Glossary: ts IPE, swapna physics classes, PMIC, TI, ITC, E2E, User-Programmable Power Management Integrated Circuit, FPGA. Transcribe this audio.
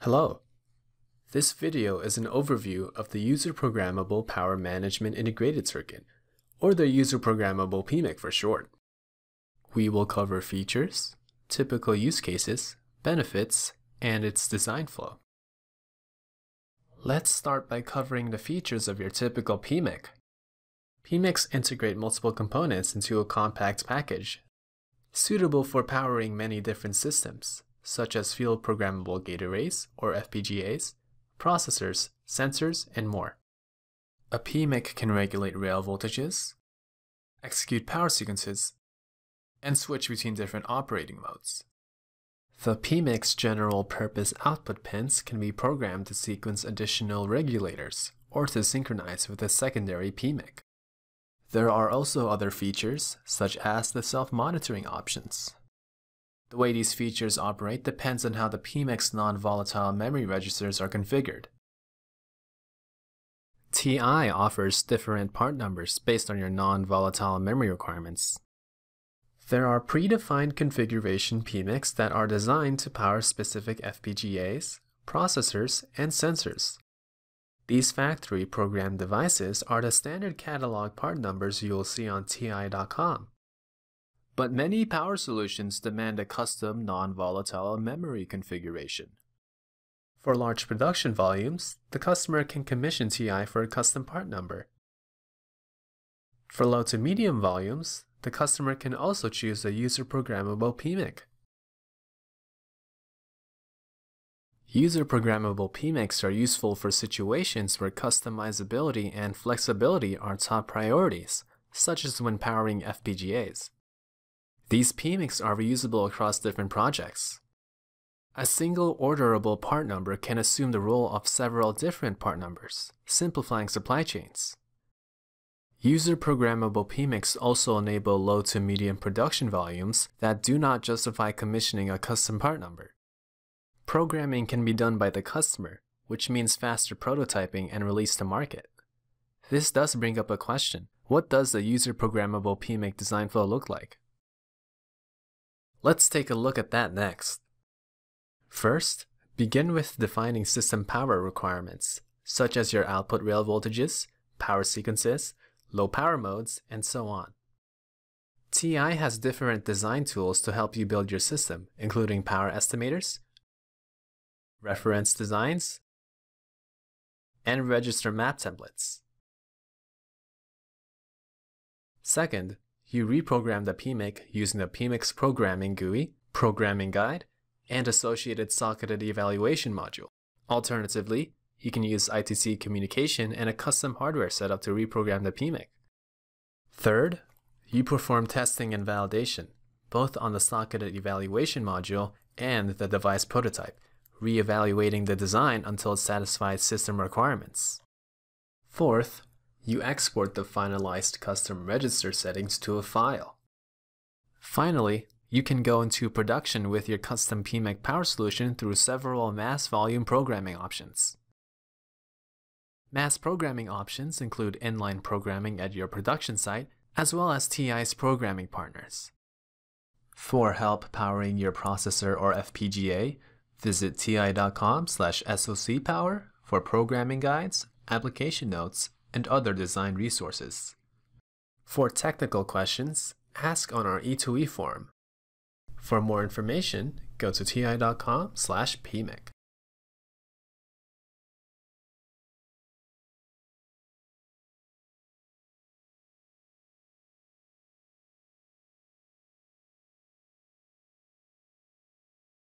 Hello. This video is an overview of the User-Programmable Power Management Integrated Circuit, or the User-Programmable PMIC for short. We will cover features, typical use cases, benefits, and its design flow. Let's start by covering the features of your typical PMIC. PMICs integrate multiple components into a compact package, suitable for powering many different systems, such as field programmable gate arrays, or FPGAs, processors, sensors, and more. A PMIC can regulate rail voltages, execute power sequences, and switch between different operating modes. The PMIC's general purpose output pins can be programmed to sequence additional regulators or to synchronize with a secondary PMIC. There are also other features, such as the self-monitoring options. The way these features operate depends on how the PMIC's non-volatile memory registers are configured. TI offers different part numbers based on your non-volatile memory requirements. There are predefined configuration PMICs that are designed to power specific FPGAs, processors, and sensors. These factory-programmed devices are the standard catalog part numbers you'll see on TI.com. But many power solutions demand a custom non-volatile memory configuration. For large production volumes, the customer can commission TI for a custom part number. For low to medium volumes, the customer can also choose a user-programmable PMIC. User-programmable PMICs are useful for situations where customizability and flexibility are top priorities, such as when powering FPGAs. These PMICs are reusable across different projects. A single orderable part number can assume the role of several different part numbers, simplifying supply chains. User-programmable PMICs also enable low to medium production volumes that do not justify commissioning a custom part number. Programming can be done by the customer, which means faster prototyping and release to market. This does bring up a question: what does the user-programmable PMIC design flow look like? Let's take a look at that next. First, begin with defining system power requirements, such as your output rail voltages, power sequences, low power modes, and so on. TI has different design tools to help you build your system, including power estimators, reference designs, and register map templates. Second, you reprogram the PMIC using the PMIC's programming GUI, programming guide, and associated socketed evaluation module. Alternatively, you can use ITC communication and a custom hardware setup to reprogram the PMIC. Third, you perform testing and validation, both on the socketed evaluation module and the device prototype, re-evaluating the design until it satisfies system requirements. Fourth, you export the finalized custom register settings to a file. Finally, you can go into production with your custom PMIC power solution through several mass volume programming options. Mass programming options include inline programming at your production site, as well as TI's programming partners. For help powering your processor or FPGA, visit ti.com/socpower for programming guides, application notes, and other design resources. For technical questions, ask on our E2E forum. For more information, go to ti.com/PMIC.